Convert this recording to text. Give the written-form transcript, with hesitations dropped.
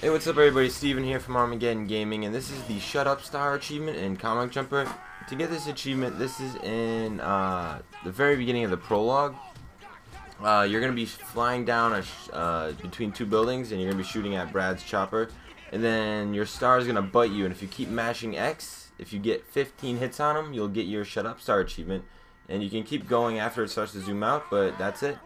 Hey, what's up everybody, Steven here from Armageddon Gaming, and this is the Shut Up Star achievement in Comic Jumper. To get this achievement, this is in the very beginning of the prologue. You're going to be flying down between two buildings, and you're going to be shooting at Brad's chopper. And then your star is going to bite you, and if you keep mashing X, if you get 15 hits on him, you'll get your Shut Up Star achievement. And you can keep going after it starts to zoom out, but that's it.